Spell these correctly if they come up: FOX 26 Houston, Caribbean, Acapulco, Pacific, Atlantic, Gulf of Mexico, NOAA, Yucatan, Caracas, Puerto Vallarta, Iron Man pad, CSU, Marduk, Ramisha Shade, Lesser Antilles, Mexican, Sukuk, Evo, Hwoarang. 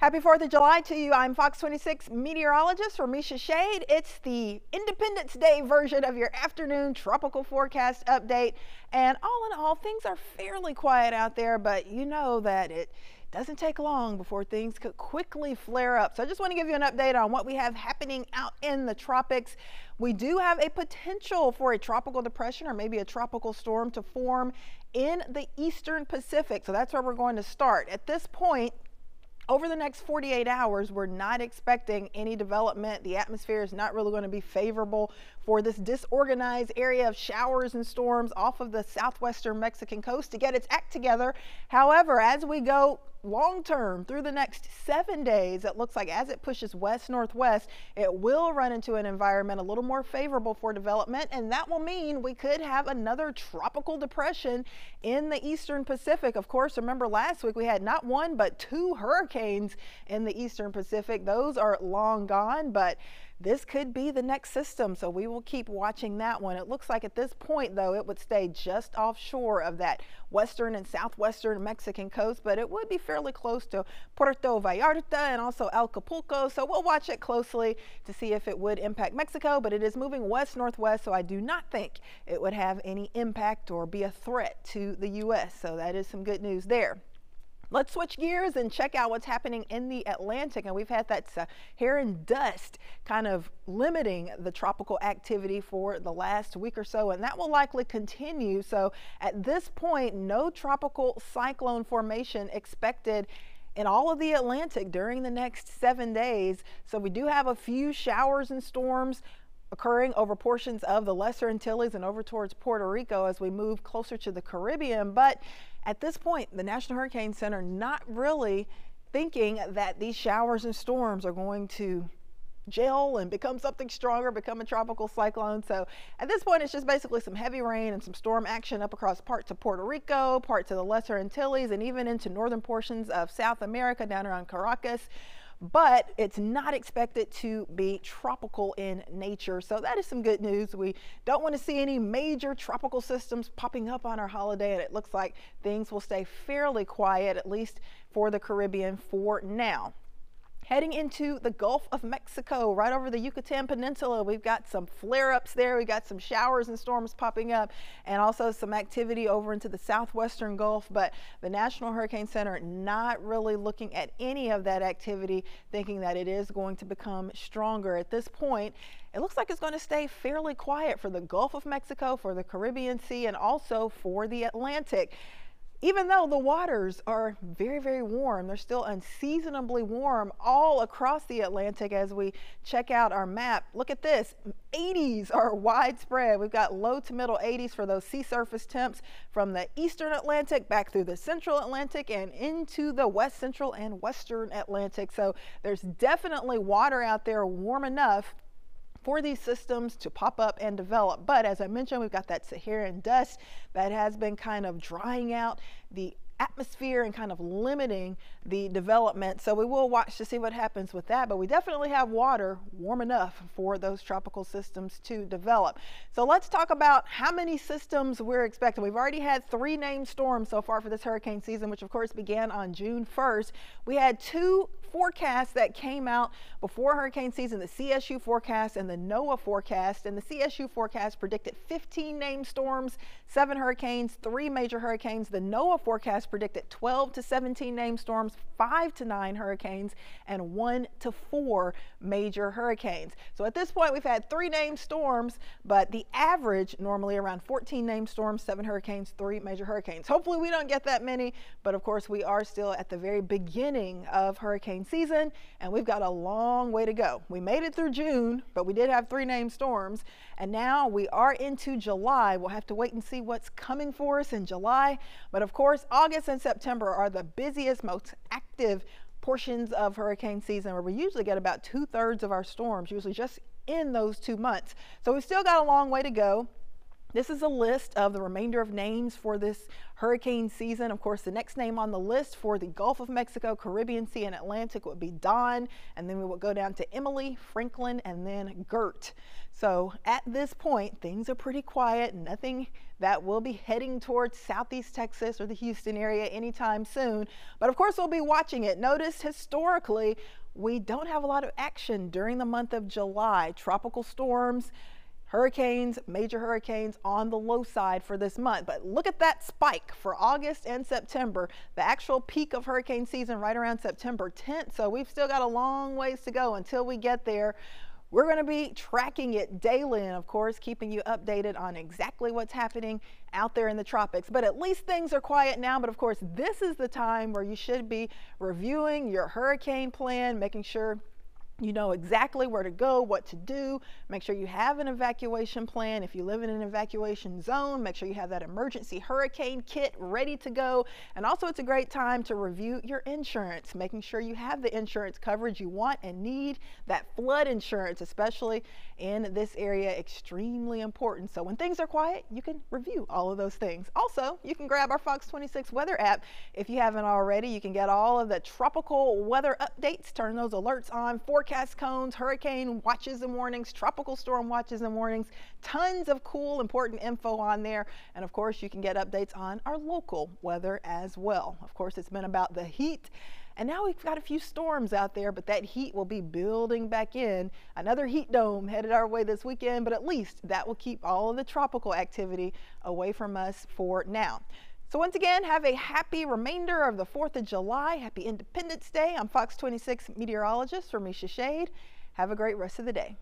Happy 4th of July to you. I'm Fox 26 meteorologist Ramisha Shade. It's the Independence Day version of your afternoon tropical forecast update. And all in all, things are fairly quiet out there, but you know that it doesn't take long before things could quickly flare up. So I just want to give you an update on what we have happening out in the tropics. We do have a potential for a tropical depression or maybe a tropical storm to form in the eastern Pacific. So that's where we're going to start. At this point, over the next 48 hours, we're not expecting any development. The atmosphere is not really going to be favorable for this disorganized area of showers and storms off of the southwestern Mexican coast to get its act together. However, as we go long term through the next 7 days, it looks like as it pushes west northwest, it will run into an environment a little more favorable for development, and that will mean we could have another tropical depression in the eastern Pacific. Of course, remember last week we had not one but two hurricanes in the eastern Pacific. Those are long gone, but this could be the next system, so we will keep watching that one. It looks like at this point, though, it would stay just offshore of that western and southwestern Mexican coast, but it would be fairly close to Puerto Vallarta and also Acapulco, so we'll watch it closely to see if it would impact Mexico, but it is moving west-northwest, so I do not think it would have any impact or be a threat to the U.S., so that is some good news there. Let's switch gears and check out what's happening in the Atlantic. And we've had that Saharan dust kind of limiting the tropical activity for the last week or so, and that will likely continue. So at this point, no tropical cyclone formation expected in all of the Atlantic during the next 7 days. So we do have a few showers and storms occurring over portions of the Lesser Antilles and over towards Puerto Rico as we move closer to the Caribbean. But at this point, the National Hurricane Center not really thinking that these showers and storms are going to gel and become something stronger, become a tropical cyclone. So at this point, it's just basically some heavy rain and some storm action up across parts of Puerto Rico, parts of the Lesser Antilles, and even into northern portions of South America down around Caracas. But it's not expected to be tropical in nature. So that is some good news. We don't want to see any major tropical systems popping up on our holiday, and it looks like things will stay fairly quiet, at least for the Caribbean for now. Heading into the Gulf of Mexico, right over the Yucatan Peninsula, we've got some flare-ups there. We've got some showers and storms popping up, and also some activity over into the southwestern Gulf. But the National Hurricane Center not really looking at any of that activity, thinking that it is going to become stronger. At this point, it looks like it's going to stay fairly quiet for the Gulf of Mexico, for the Caribbean Sea, and also for the Atlantic. Even though the waters are very, very warm, they're still unseasonably warm all across the Atlantic. As we check out our map, look at this. 80s are widespread. We've got low to middle 80s for those sea surface temps from the eastern Atlantic back through the central Atlantic and into the west central and western Atlantic. So there's definitely water out there warm enough for these systems to pop up and develop. But as I mentioned, we've got that Saharan dust that has been kind of drying out the atmosphere and kind of limiting the development. So we will watch to see what happens with that, but we definitely have water warm enough for those tropical systems to develop. So let's talk about how many systems we're expecting. We've already had 3 named storms so far for this hurricane season, which of course began on June 1st. We had 2 forecasts that came out before hurricane season, the CSU forecast and the NOAA forecast. And the CSU forecast predicted 15 named storms, 7 hurricanes, 3 major hurricanes. The NOAA forecast predicted 12 to 17 named storms, 5 to 9 hurricanes, and 1 to 4 major hurricanes. So at this point, we've had 3 named storms, but the average normally around 14 named storms, 7 hurricanes, 3 major hurricanes. Hopefully we don't get that many, but of course we are still at the very beginning of hurricane season, and we've got a long way to go. We made it through June, but we did have 3 named storms, and now we are into July. We'll have to wait and see what's coming for us in July, but of course August and September are the busiest, most active portions of hurricane season, where we usually get about 2/3 of our storms, usually just in those 2 months. So we've still got a long way to go. This is a list of the remainder of names for this hurricane season. Of course, the next name on the list for the Gulf of Mexico, Caribbean Sea, and Atlantic would be Don, and then we will go down to Emily, Franklin, and then Gert. So at this point, things are pretty quiet. Nothing that will be heading towards southeast Texas or the Houston area anytime soon. But of course, we'll be watching it. Notice historically, we don't have a lot of action during the month of July. Tropical storms, hurricanes, major hurricanes on the low side for this month, but look at that spike for August and September. The actual peak of hurricane season right around September 10th, so we've still got a long ways to go until we get there. We're going to be tracking it daily and, of course, keeping you updated on exactly what's happening out there in the tropics. But at least things are quiet now. But, of course, this is the time where you should be reviewing your hurricane plan, making sure you know exactly where to go, what to do. Make sure you have an evacuation plan. If you live in an evacuation zone, make sure you have that emergency hurricane kit ready to go. And also, it's a great time to review your insurance, making sure you have the insurance coverage you want and need. That flood insurance, especially in this area, extremely important. So when things are quiet, you can review all of those things. Also, you can grab our Fox 26 weather app if you haven't already. You can get all of the tropical weather updates, turn those alerts on, forecast cones, hurricane watches and warnings, tropical storm watches and warnings, tons of cool, important info on there. And of course, you can get updates on our local weather as well. Of course, it's been about the heat, and now we've got a few storms out there, but that heat will be building back in. Another heat dome headed our way this weekend, but at least that will keep all of the tropical activity away from us for now. So once again, have a happy remainder of the 4th of July. Happy Independence Day. I'm Fox 26 meteorologist Ramisha Shade. Have a great rest of the day.